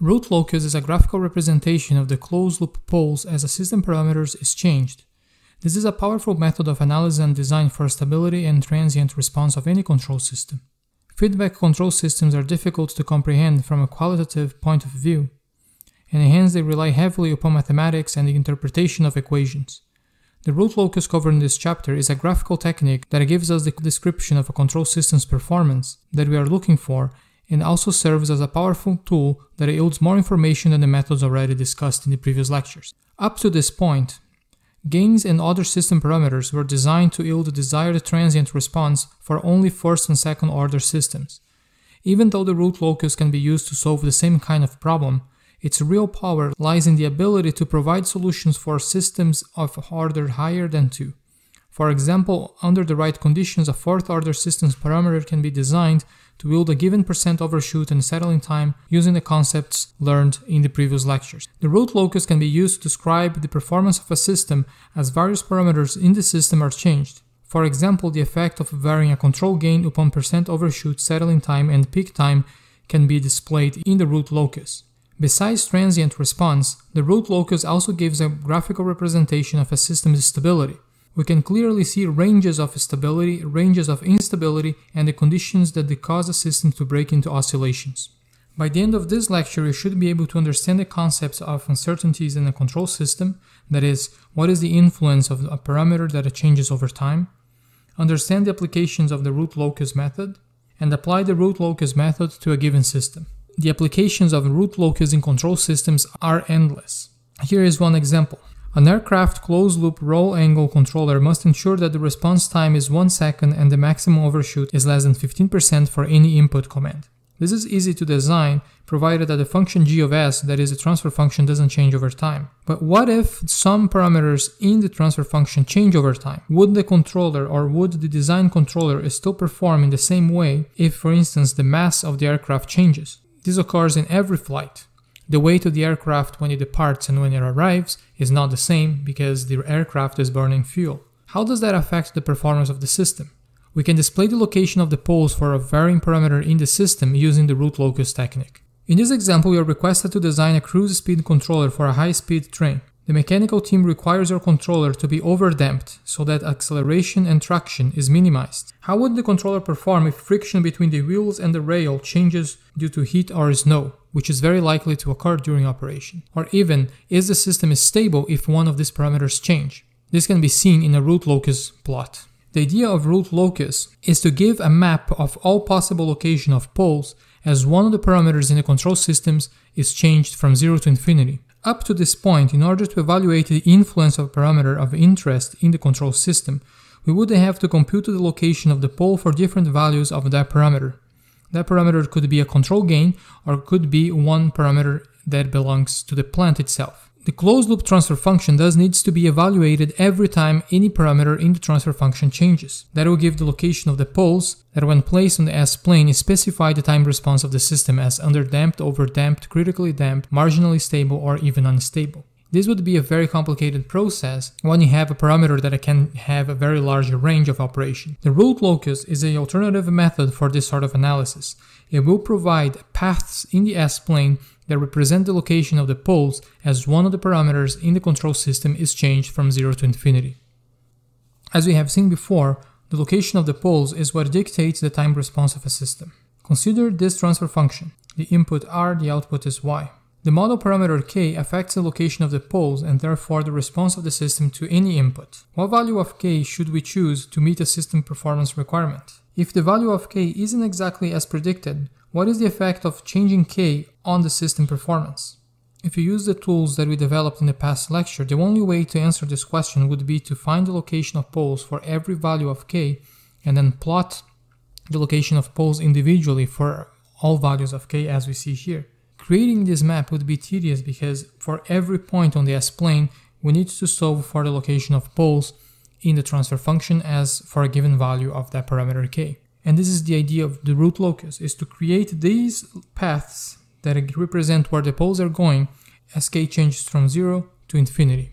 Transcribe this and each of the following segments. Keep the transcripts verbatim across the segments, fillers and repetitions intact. Root locus is a graphical representation of the closed-loop poles as a system parameters is changed. This is a powerful method of analysis and design for stability and transient response of any control system. Feedback control systems are difficult to comprehend from a qualitative point of view, and hence they rely heavily upon mathematics and the interpretation of equations. The root locus covered in this chapter is a graphical technique that gives us the description of a control system's performance that we are looking for, and also serves as a powerful tool that yields more information than the methods already discussed in the previous lectures. Up to this point, gains and other system parameters were designed to yield the desired transient response for only first and second order systems. Even though the root locus can be used to solve the same kind of problem, its real power lies in the ability to provide solutions for systems of order higher than two. For example, under the right conditions, a fourth order system's parameter can be designed to yield a given percent overshoot and settling time using the concepts learned in the previous lectures. The root locus can be used to describe the performance of a system as various parameters in the system are changed. For example, the effect of varying a control gain upon percent overshoot, settling time, and peak time can be displayed in the root locus. Besides transient response, the root locus also gives a graphical representation of a system's stability. We can clearly see ranges of stability, ranges of instability, and the conditions that cause a system to break into oscillations. By the end of this lecture, you should be able to understand the concepts of uncertainties in a control system, that is, what is the influence of a parameter that changes over time, understand the applications of the root locus method, and apply the root locus method to a given system. The applications of root locus in control systems are endless. Here is one example. An aircraft closed-loop roll angle controller must ensure that the response time is one second and the maximum overshoot is less than fifteen percent for any input command. This is easy to design, provided that the function g of s, that is the transfer function, doesn't change over time. But what if some parameters in the transfer function change over time? Would the controller or would the design controller still perform in the same way if, for instance, the mass of the aircraft changes? This occurs in every flight. The weight of the aircraft when it departs and when it arrives is not the same because the aircraft is burning fuel. How does that affect the performance of the system? We can display the location of the poles for a varying parameter in the system using the root locus technique. In this example, we are requested to design a cruise speed controller for a high-speed train. The mechanical team requires your controller to be overdamped so that acceleration and traction is minimized. How would the controller perform if friction between the wheels and the rail changes due to heat or snow, which is very likely to occur during operation? Or even, is the system stable if one of these parameters change? This can be seen in a root locus plot. The idea of root locus is to give a map of all possible location of poles as one of the parameters in the control systems is changed from zero to infinity. Up to this point, in order to evaluate the influence of a parameter of interest in the control system, we would have to compute the location of the pole for different values of that parameter. That parameter could be a control gain, or could be one parameter that belongs to the plant itself. The closed-loop transfer function thus needs to be evaluated every time any parameter in the transfer function changes. That will give the location of the poles that, when placed on the S-plane, specify the time response of the system as underdamped, overdamped, critically damped, marginally stable, or even unstable. This would be a very complicated process when you have a parameter that can have a very large range of operation. The root locus is an alternative method for this sort of analysis. It will provide paths in the S-plane that represent the location of the poles as one of the parameters in the control system is changed from zero to infinity. As we have seen before, the location of the poles is what dictates the time response of a system. Consider this transfer function. The input r, the output is y. The model parameter k affects the location of the poles and therefore the response of the system to any input. What value of k should we choose to meet a system performance requirement? If the value of k isn't exactly as predicted, what is the effect of changing k on the system performance? If you use the tools that we developed in the past lecture, the only way to answer this question would be to find the location of poles for every value of k and then plot the location of poles individually for all values of k as we see here. Creating this map would be tedious because for every point on the S-plane, we need to solve for the location of poles in the transfer function as for a given value of that parameter k. And this is the idea of the root locus, is to create these paths that represent where the poles are going as k changes from zero to infinity.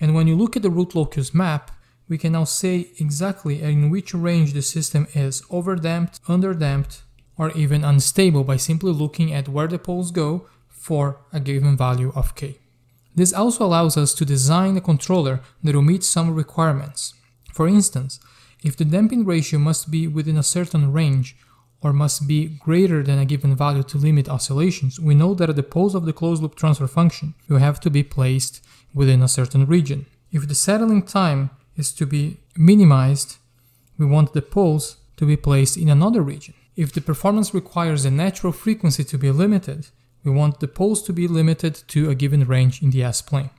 And when you look at the root locus map, we can now say exactly in which range the system is overdamped, underdamped, or even unstable by simply looking at where the poles go for a given value of k. This also allows us to design a controller that will meet some requirements. For instance, if the damping ratio must be within a certain range or must be greater than a given value to limit oscillations, we know that the poles of the closed-loop transfer function will have to be placed within a certain region. If the settling time is to be minimized, we want the poles to be placed in another region. If the performance requires a natural frequency to be limited, we want the poles to be limited to a given range in the S-plane.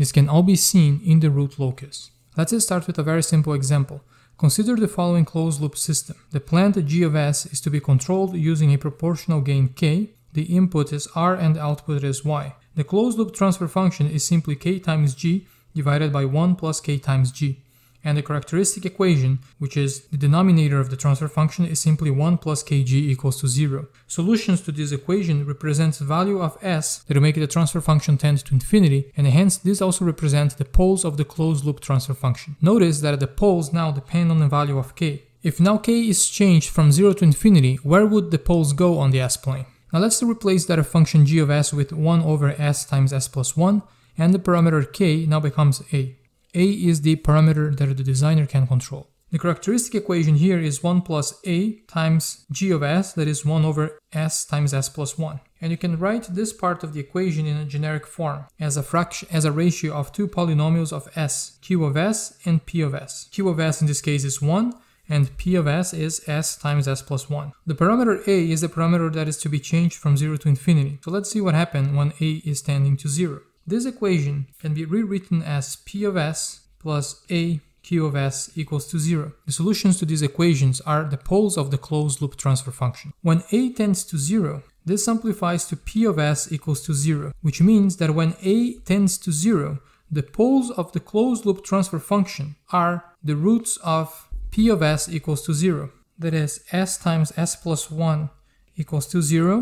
This can all be seen in the root locus. Let's start with a very simple example. Consider the following closed-loop system. The plant G of S is to be controlled using a proportional gain K, the input is R and the output is Y. The closed-loop transfer function is simply K times G divided by one plus K times G. And the characteristic equation, which is the denominator of the transfer function, is simply one plus K G equals to zero. Solutions to this equation represent value of S that will make the transfer function tend to infinity, and hence this also represents the poles of the closed-loop transfer function. Notice that the poles now depend on the value of K. If now K is changed from zero to infinity, where would the poles go on the S-plane? Now let's replace that function G of S with one over S times S plus one, and the parameter K now becomes A. A is the parameter that the designer can control. The characteristic equation here is one plus A times G of S, that is one over S times S plus one. And you can write this part of the equation in a generic form as a fraction, as a ratio of two polynomials of S, Q of S and P of S. Q of S in this case is one, and P of S is S times S plus one. The parameter A is the parameter that is to be changed from zero to infinity. So let's see what happens when A is tending to zero. This equation can be rewritten as P of S plus A Q of S equals to zero. The solutions to these equations are the poles of the closed-loop transfer function. When A tends to zero, this simplifies to P of S equals to zero, which means that when A tends to zero, the poles of the closed-loop transfer function are the roots of P of S equals to zero, that is S times S plus one equals to zero,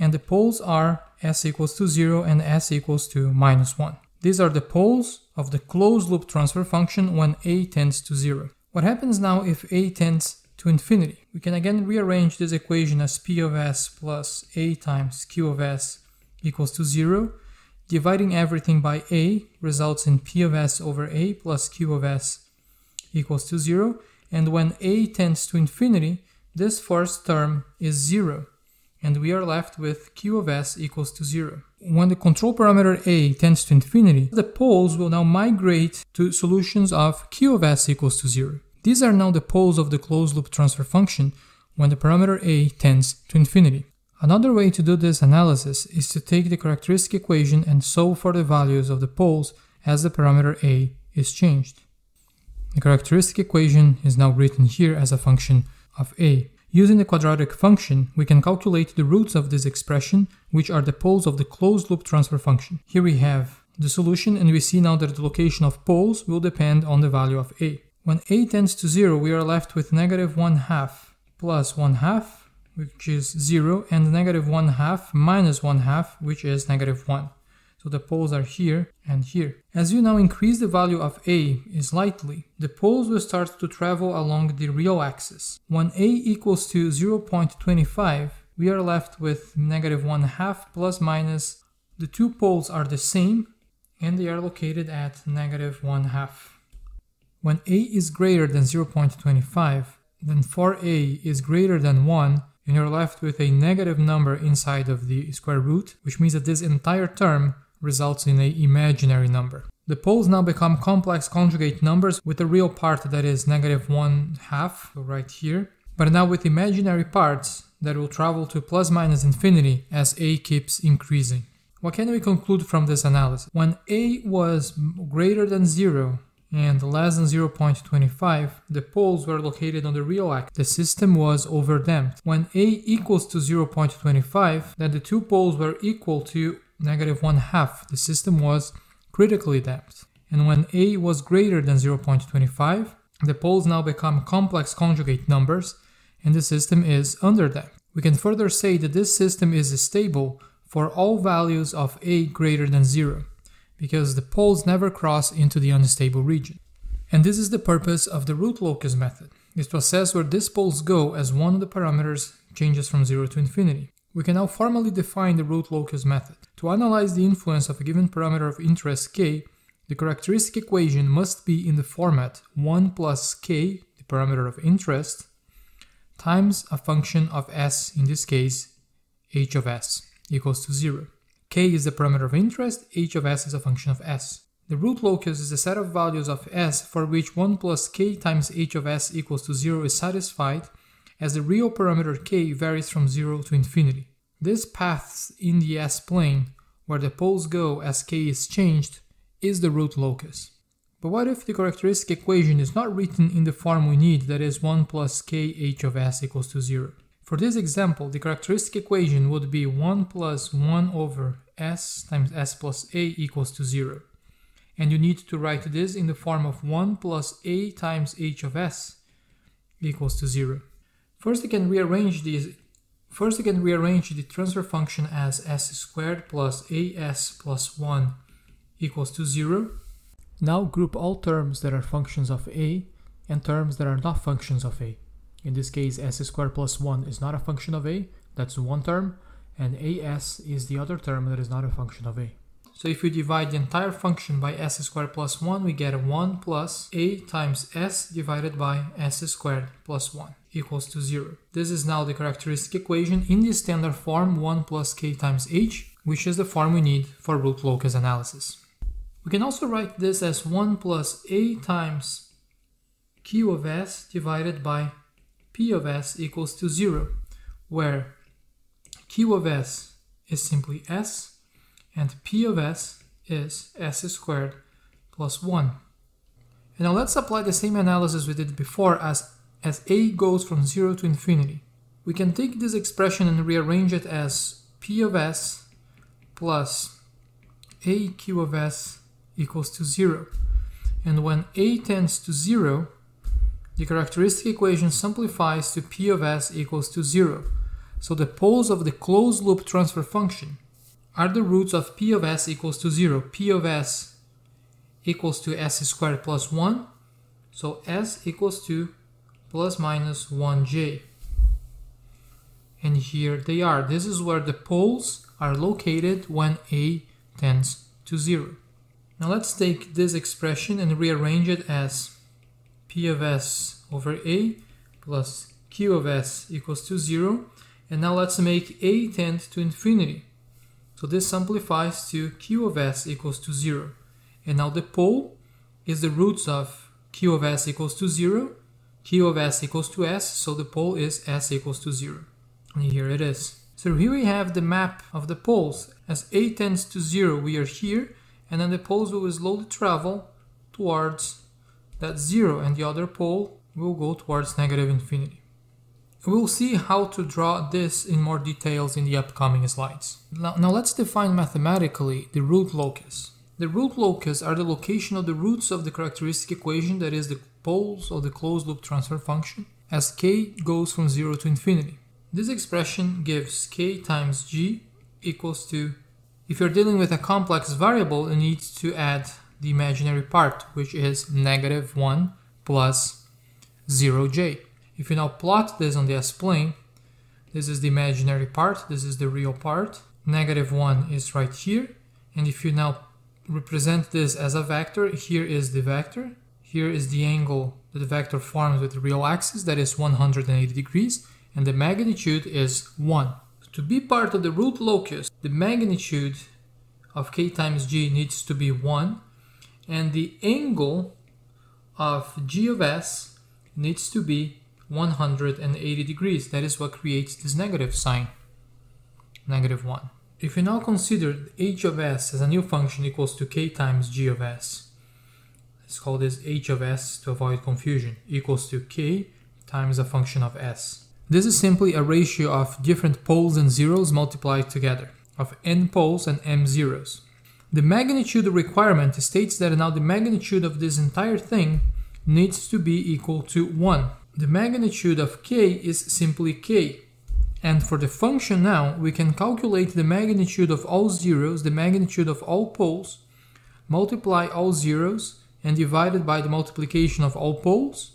and the poles are S equals to zero and S equals to minus one. These are the poles of the closed-loop transfer function when A tends to zero. What happens now if A tends to infinity? We can again rearrange this equation as P of S plus A times Q of S equals to zero. Dividing everything by A results in P of S over A plus Q of S equals to zero. And when A tends to infinity, this first term is zero. And we are left with Q of S equals to zero. When the control parameter A tends to infinity, the poles will now migrate to solutions of Q of S equals to zero. These are now the poles of the closed-loop transfer function when the parameter A tends to infinity. Another way to do this analysis is to take the characteristic equation and solve for the values of the poles as the parameter A is changed. The characteristic equation is now written here as a function of A. Using the quadratic function, we can calculate the roots of this expression, which are the poles of the closed-loop transfer function. Here we have the solution, and we see now that the location of poles will depend on the value of A. When A tends to zero, we are left with negative one half plus one half, which is zero, and negative one half minus one half, which is negative one. So the poles are here and here. As you now increase the value of A slightly, the poles will start to travel along the real axis. When A equals to zero point two five, we are left with negative one half plus minus. The two poles are the same and they are located at negative one half. When A is greater than zero point two five, then for A is greater than one, and you're left with a negative number inside of the square root, which means that this entire term results in an imaginary number. The poles now become complex conjugate numbers with the real part that is negative one half, so right here, but now with imaginary parts that will travel to plus minus infinity as A keeps increasing. What can we conclude from this analysis? When A was greater than zero and less than zero point two five, the poles were located on the real axis. The system was overdamped. When A equals to zero point two five, then the two poles were equal to negative one half. The system was critically damped. And when A was greater than zero point two five, the poles now become complex conjugate numbers, and the system is underdamped. We can further say that this system is stable for all values of A greater than zero, because the poles never cross into the unstable region. And this is the purpose of the root locus method, is to assess where these poles go as one of the parameters changes from zero to infinity. We can now formally define the root locus method. To analyze the influence of a given parameter of interest k, the characteristic equation must be in the format one plus k, the parameter of interest, times a function of s, in this case h of s, equals to zero. K is the parameter of interest, h of s is a function of s. The root locus is a set of values of s for which one plus k times h of s equals to zero is satisfied, as the real parameter k varies from zero to infinity. This path in the s-plane, where the poles go as k is changed, is the root locus. But what if the characteristic equation is not written in the form we need, that is one plus k h of s equals to zero? For this example, the characteristic equation would be one plus one over s times s plus a equals to zero. And you need to write this in the form of one plus a times h of s equals to zero. First you can rearrange these. First you can rearrange the transfer function as s squared plus as plus one equals to zero. Now group all terms that are functions of a and terms that are not functions of a. In this case, s squared plus one is not a function of a, that's one term, and as is the other term that is not a function of a. So if we divide the entire function by s squared plus one, we get one plus a times s divided by s squared plus one equals to zero. This is now the characteristic equation in the standard form one plus k times h, which is the form we need for root locus analysis. We can also write this as one plus a times q of s divided by p of s equals to zero, where q of s is simply s, and p of s is s squared plus one. And now let's apply the same analysis we did before as, as a goes from zero to infinity. We can take this expression and rearrange it as p of s plus a q of s equals to zero. And when a tends to zero, the characteristic equation simplifies to p of s equals to zero. So the poles of the closed loop transfer function are the roots of p of s equals to zero. P of s equals to s squared plus one, so s equals to plus minus one j. And here they are. This is where the poles are located when a tends to zero. Now let's take this expression and rearrange it as p of s over a plus q of s equals to zero. And now let's make a tend to infinity. So this simplifies to q of s equals to zero. And now the pole is the roots of q of s equals to zero, q of s equals to s, so the pole is s equals to zero. And here it is. So here we have the map of the poles. As a tends to zero, we are here, and then the poles will slowly travel towards that zero, and the other pole will go towards negative infinity. We'll see how to draw this in more details in the upcoming slides. Now, now let's define mathematically the root locus. The root locus are the location of the roots of the characteristic equation, that is the poles of the closed loop transfer function, as k goes from zero to infinity. This expression gives k times g equals to, if you're dealing with a complex variable, you need to add the imaginary part, which is negative one plus zero j. If you now plot this on the s-plane, this is the imaginary part, this is the real part. Negative one is right here. And if you now represent this as a vector, here is the vector. Here is the angle that the vector forms with the real axis, that is one hundred eighty degrees. And the magnitude is one. To be part of the root locus, the magnitude of k times g needs to be one. And the angle of g of s needs to be one hundred eighty degrees. That is what creates this negative sign, negative one. If you now consider h of s as a new function equals to k times g of s, let's call this h of s to avoid confusion, equals to k times a function of s. This is simply a ratio of different poles and zeros multiplied together, of n poles and m zeros. The magnitude requirement states that now the magnitude of this entire thing needs to be equal to one. The magnitude of k is simply k, and for the function now we can calculate the magnitude of all zeros, the magnitude of all poles, multiply all zeros and divided by the multiplication of all poles.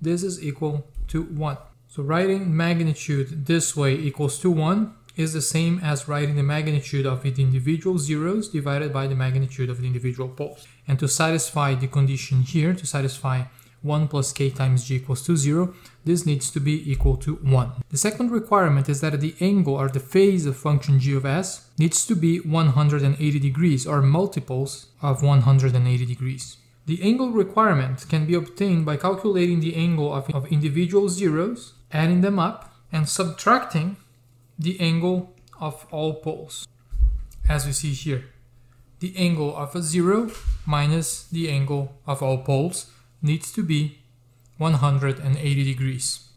This is equal to one. So writing magnitude this way equals to one is the same as writing the magnitude of the individual zeros divided by the magnitude of the individual poles. And to satisfy the condition here, to satisfy one plus k times g equals to zero, this needs to be equal to one. The second requirement is that the angle or the phase of function g of s needs to be one hundred eighty degrees or multiples of one hundred eighty degrees. The angle requirement can be obtained by calculating the angle of, of individual zeros, adding them up, and subtracting the angle of all poles, as we see here. The angle of a zero minus the angle of all poles needs to be one hundred eighty degrees.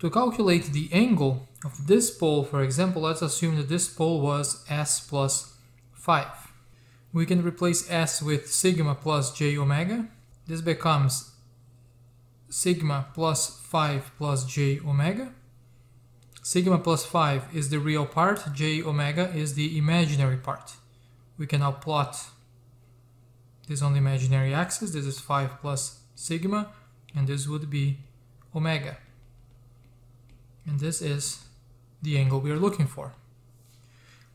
To calculate the angle of this pole, for example, let's assume that this pole was s plus five. We can replace s with sigma plus j omega. This becomes sigma plus five plus j omega. Sigma plus five is the real part, j omega is the imaginary part. We can now plot this on the imaginary axis. This is five plus sigma, and this would be omega. And this is the angle we are looking for.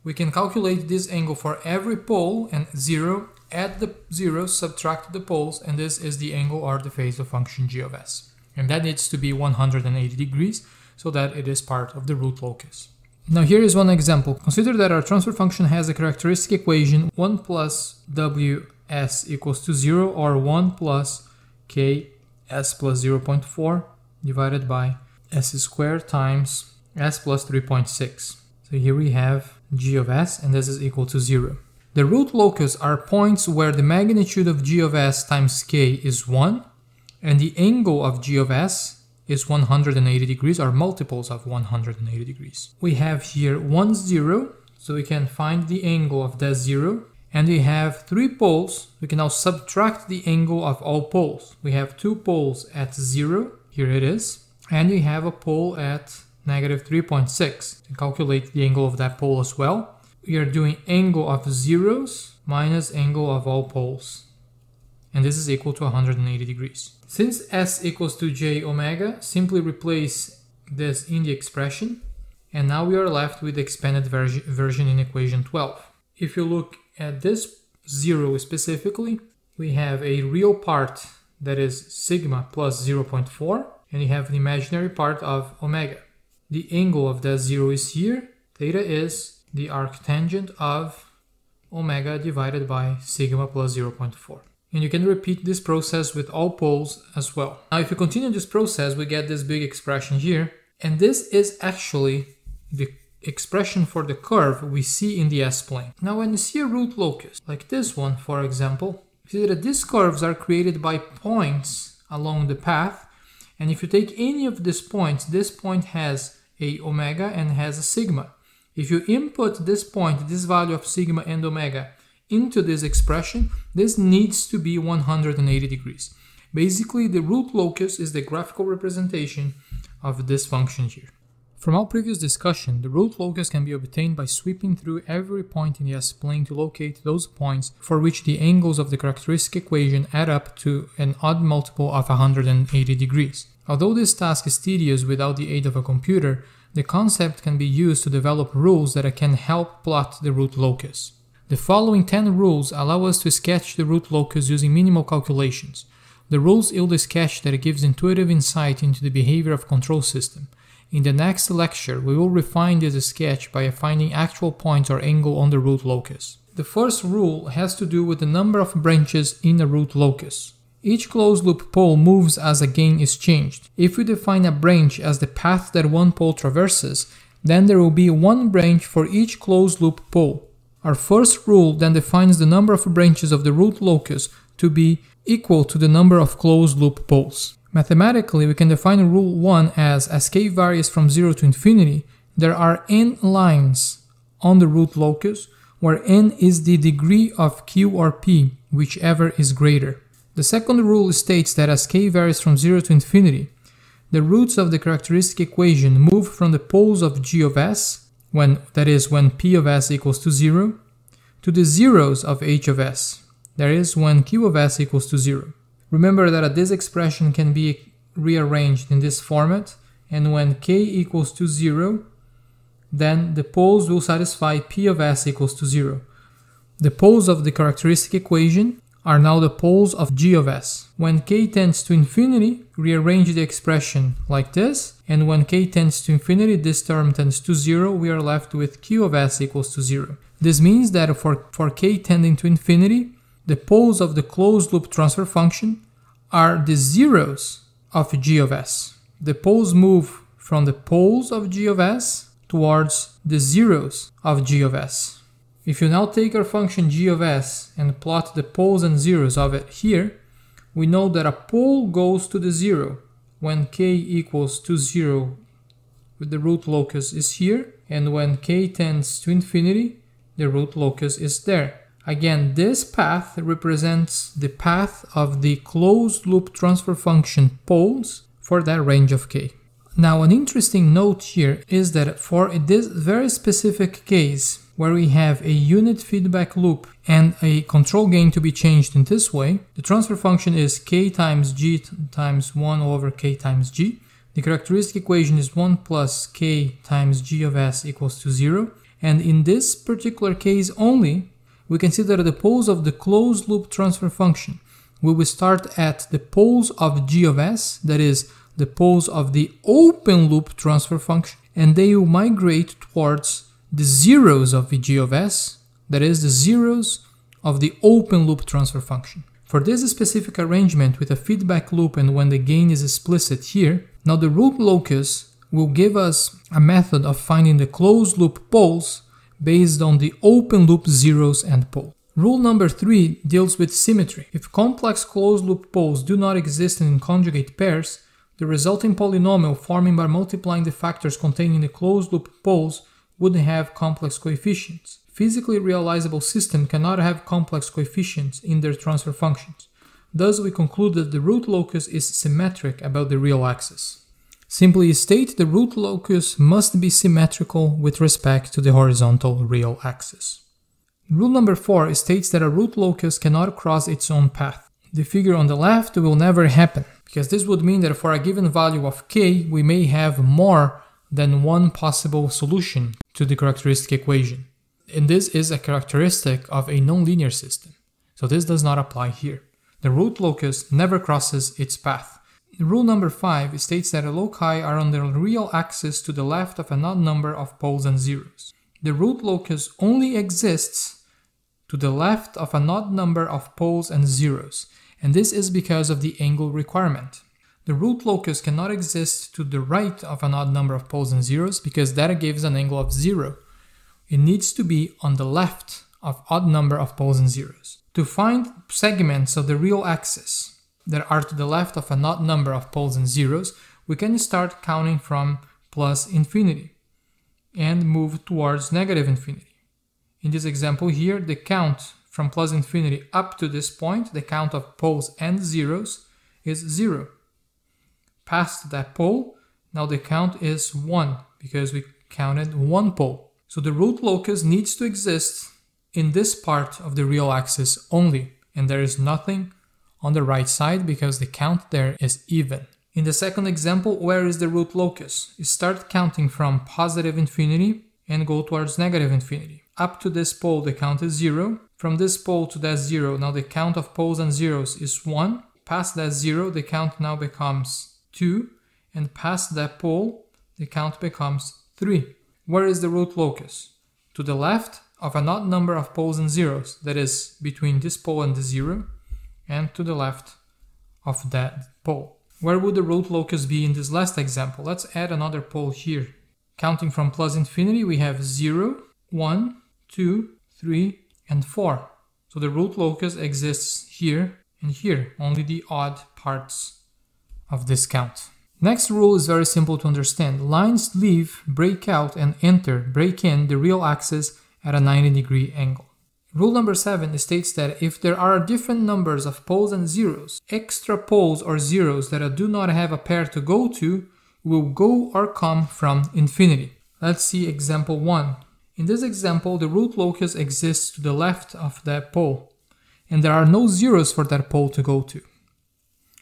We can calculate this angle for every pole and zero, add the zero, subtract the poles, and this is the angle or the phase of function g of s. And that needs to be one hundred eighty degrees, so that it is part of the root locus. Now here is one example. Consider that our transfer function has the characteristic equation one plus w s equals to zero, or one plus k s plus zero point four divided by s squared times s plus three point six. So here we have g of s, and this is equal to zero. The root locus are points where the magnitude of g of s times k is one, and the angle of g of s is one hundred eighty degrees, or multiples of one hundred eighty degrees. We have here one zero, so we can find the angle of that zero. And we have three poles. We can now subtract the angle of all poles. We have two poles at zero, here it is, and we have a pole at negative three point six. To calculate the angle of that pole as well, we are doing angle of zeros minus angle of all poles, and this is equal to one hundred eighty degrees. Since s equals to j omega, simply replace this in the expression, and now we are left with the expanded version version in equation twelve. If you look at this zero specifically, we have a real part that is sigma plus zero point four, and you have the imaginary part of omega. The angle of that zero is here. Theta is the arctangent of omega divided by sigma plus zero point four. And you can repeat this process with all poles as well. Now if you continue this process, we get this big expression here, and this is actually the expression for the curve we see in the S-plane. Now when you see a root locus, like this one for example, you see that these curves are created by points along the path, and if you take any of these points, this point has a omega and has a sigma. If you input this point, this value of sigma and omega, into this expression, this needs to be one hundred eighty degrees. Basically, the root locus is the graphical representation of this function here. From our previous discussion, the root locus can be obtained by sweeping through every point in the S-plane to locate those points for which the angles of the characteristic equation add up to an odd multiple of one hundred eighty degrees. Although this task is tedious without the aid of a computer, the concept can be used to develop rules that can help plot the root locus. The following ten rules allow us to sketch the root locus using minimal calculations. The rules yield a sketch that gives intuitive insight into the behavior of a control system. In the next lecture, we will refine this sketch by finding actual points or angle on the root locus. The first rule has to do with the number of branches in a root locus. Each closed-loop pole moves as a gain is changed. If we define a branch as the path that one pole traverses, then there will be one branch for each closed-loop pole. Our first rule then defines the number of branches of the root locus to be equal to the number of closed-loop poles. Mathematically, we can define rule one as, as k varies from zero to infinity, there are n lines on the root locus, where n is the degree of q or p, whichever is greater. The second rule states that as k varies from zero to infinity, the roots of the characteristic equation move from the poles of g of s, when, that is, when p of s equals to zero, to the zeros of h of s, that is, when q of s equals to zero. Remember that this expression can be rearranged in this format, and when k equals to zero, then the poles will satisfy P of s equals to zero. The poles of the characteristic equation are now the poles of g of s. When k tends to infinity, rearrange the expression like this, and when k tends to infinity, this term tends to zero, we are left with q of s equals to zero. This means that for, for k tending to infinity, the poles of the closed loop transfer function are the zeros of g of s. The poles move from the poles of g of s towards the zeros of g of s. If you now take our function g of s and plot the poles and zeros of it here, we know that a pole goes to the zero when k equals to zero, with the root locus is here, and when k tends to infinity, the root locus is there. Again, this path represents the path of the closed loop transfer function poles for that range of k. Now, an interesting note here is that for this very specific case, where we have a unit feedback loop and a control gain to be changed in this way, the transfer function is k times g times one over k times g. The characteristic equation is one plus k times g of s equals to zero. And in this particular case only, we consider the poles of the closed loop transfer function. We will start at the poles of g of s, that is, the poles of the open loop transfer function, and they will migrate towards the zeros of g of s, that is the zeros of the open loop transfer function. For this specific arrangement with a feedback loop and when the gain is explicit here, now the root locus will give us a method of finding the closed loop poles based on the open loop zeros and pole. Rule number three deals with symmetry. If complex closed loop poles do not exist in conjugate pairs, the resulting polynomial forming by multiplying the factors containing the closed loop poles would have complex coefficients. Physically realizable systems cannot have complex coefficients in their transfer functions. Thus, we conclude that the root locus is symmetric about the real axis. Simply state, the root locus must be symmetrical with respect to the horizontal real axis. Rule number four states that a root locus cannot cross its own path. The figure on the left will never happen, because this would mean that for a given value of k, we may have more than one possible solution to the characteristic equation. And this is a characteristic of a nonlinear system, so this does not apply here. The root locus never crosses its path. Rule number five states that loci are on the real axis to the left of an odd number of poles and zeros. The root locus only exists to the left of an odd number of poles and zeros, and this is because of the angle requirement. The root locus cannot exist to the right of an odd number of poles and zeros because that gives an angle of zero. It needs to be on the left of odd number of poles and zeros. To find segments of the real axis that are to the left of an odd number of poles and zeros, we can start counting from plus infinity and move towards negative infinity. In this example here, the count from plus infinity up to this point, the count of poles and zeros, is zero. Past that pole, now the count is one, because we counted one pole. So the root locus needs to exist in this part of the real axis only, and there is nothing on the right side because the count there is even. In the second example, where is the root locus? You start counting from positive infinity and go towards negative infinity. Up to this pole the count is zero, from this pole to that zero, now the count of poles and zeros is one, past that zero the count now becomes two, and past that pole the count becomes three. Where is the root locus? To the left of an odd number of poles and zeros, that is between this pole and the zero, and to the left of that pole. Where would the root locus be in this last example? Let's add another pole here. Counting from plus infinity, we have zero, one, two, three, and four. So the root locus exists here and here, only the odd parts of this count. Next rule is very simple to understand. Lines leave, break out, and enter, break in the real axis at a ninety degree angle. Rule number seven states that if there are different numbers of poles and zeros, extra poles or zeros that do not have a pair to go to will go or come from infinity. Let's see example one. In this example, the root locus exists to the left of that pole, and there are no zeros for that pole to go to.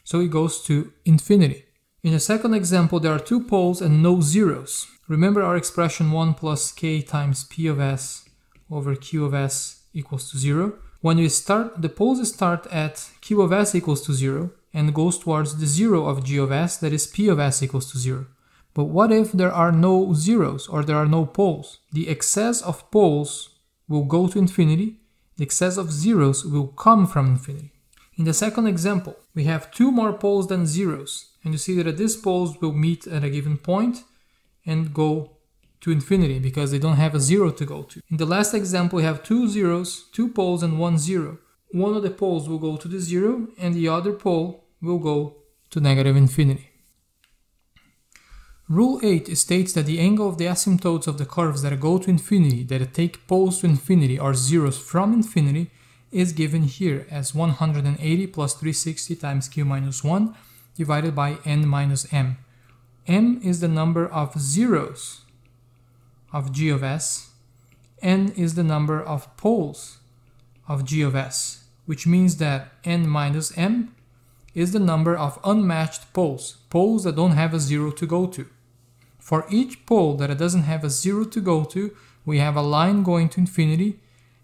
So it goes to infinity. In the second example, there are two poles and no zeros. Remember our expression one plus k times p of s over q of s equals to zero. When we start, the poles start at q of s equals to zero and goes towards the zero of g of s, that is p of s equals to zero. But what if there are no zeros or there are no poles? The excess of poles will go to infinity, the excess of zeros will come from infinity. In the second example, we have two more poles than zeros, and you see that these poles will meet at a given point and go to infinity because they don't have a zero to go to. In the last example, we have two zeros, two poles and one zero. One of the poles will go to the zero and the other pole will go to negative infinity. Rule eight states that the angle of the asymptotes of the curves that go to infinity, that take poles to infinity or zeros from infinity, is given here as one hundred eighty plus three hundred sixty times q minus one divided by n minus m. m is the number of zeros of g of s, n is the number of poles of g of s, which means that n minus m is the number of unmatched poles, poles that don't have a zero to go to. For each pole that doesn't have a zero to go to, we have a line going to infinity,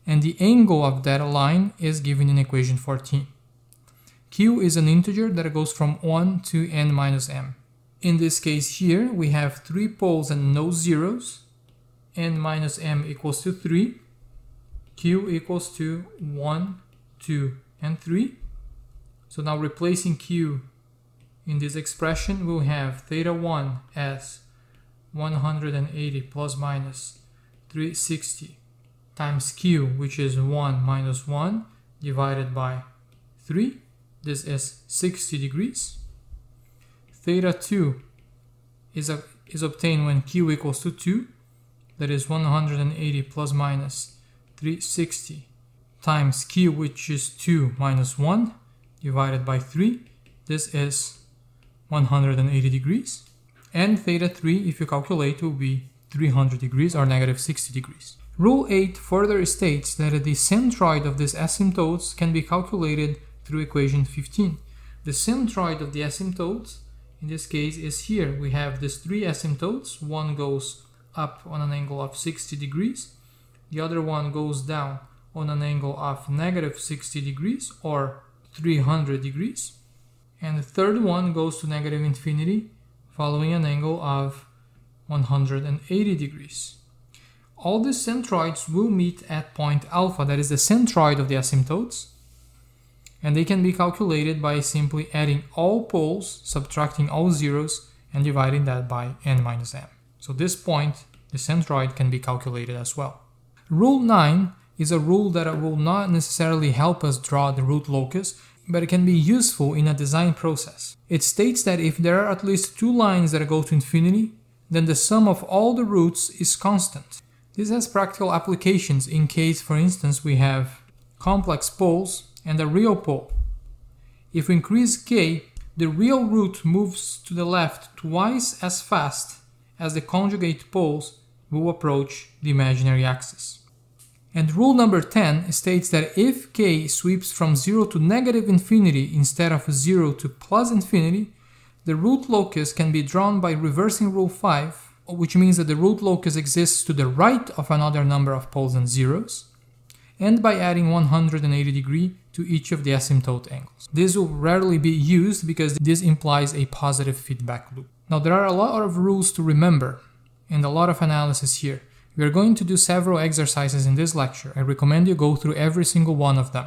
and the angle of that line is given in equation fourteen. Q is an integer that goes from one to n minus m. In this case here, we have three poles and no zeros. n minus m equals to three. Q equals to one, two, and three. So now replacing q in this expression, we'll have theta one as one hundred eighty plus minus three hundred sixty times q, which is one minus one, divided by three. This is sixty degrees. Theta two is, a, is obtained when q equals to two. That is one hundred eighty plus minus three hundred sixty times q, which is two minus one. Divided by three, this is one hundred eighty degrees, and theta three, if you calculate, will be three hundred degrees or negative sixty degrees. Rule eight further states that the centroid of these asymptotes can be calculated through equation fifteen. The centroid of the asymptotes, in this case, is here. We have these three asymptotes. One goes up on an angle of sixty degrees, the other one goes down on an angle of negative sixty degrees or three hundred degrees, and the third one goes to negative infinity following an angle of one hundred eighty degrees. All these centroids will meet at point alpha, that is the centroid of the asymptotes, and they can be calculated by simply adding all poles, subtracting all zeros, and dividing that by n minus m. So this point, the centroid, can be calculated as well. Rule nine is a rule that will not necessarily help us draw the root locus, but it can be useful in a design process. It states that if there are at least two lines that go to infinity, then the sum of all the roots is constant. This has practical applications in case, for instance, we have complex poles and a real pole. If we increase k, the real root moves to the left twice as fast as the conjugate poles will approach the imaginary axis. And rule number ten states that if k sweeps from zero to negative infinity instead of zero to plus infinity, the root locus can be drawn by reversing rule five, which means that the root locus exists to the right of another number of poles and zeros, and by adding one hundred eighty degrees to each of the asymptote angles. This will rarely be used because this implies a positive feedback loop. Now there are a lot of rules to remember and a lot of analysis here. We are going to do several exercises in this lecture. I recommend you go through every single one of them.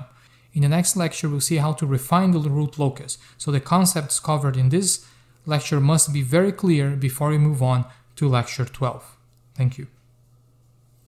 In the next lecture, we'll see how to refine the root locus, so the concepts covered in this lecture must be very clear before we move on to lecture twelve. Thank you.